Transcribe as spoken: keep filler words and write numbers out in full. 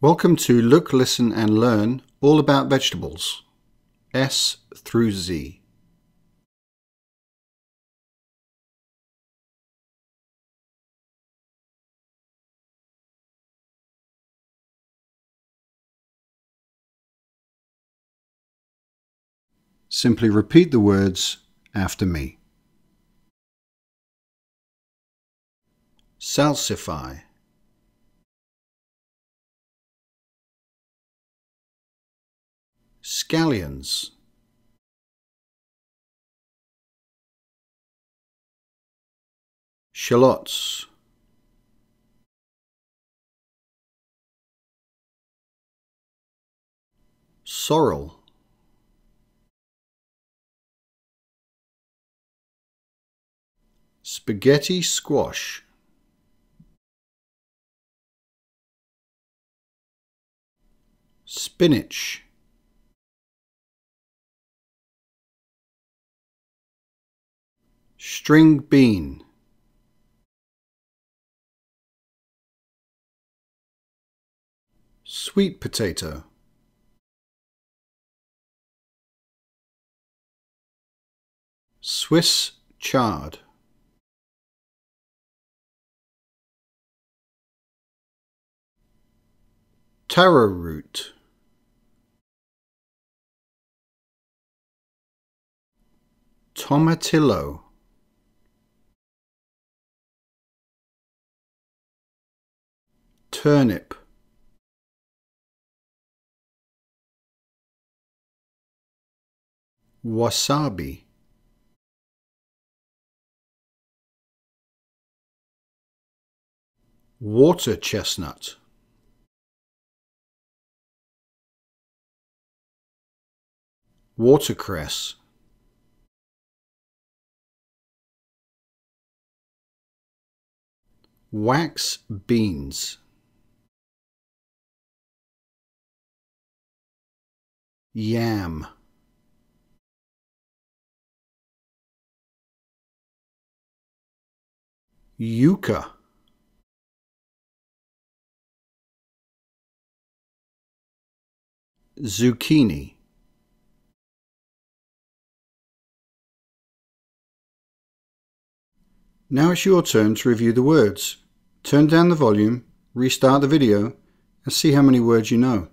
Welcome to Look, Listen and Learn All About Vegetables, S through Z. Simply repeat the words after me. Salsify. Scallions. Shallots. Sorrel. Spaghetti squash. Spinach. String bean. Sweet potato. Swiss chard. Taro root. Tomatillo. Turnip. Wasabi. Water chestnut. Watercress. Wax beans. Yam. Yucca. Zucchini. Now it's your turn to review the words. Turn down the volume, restart the video, and see how many words you know.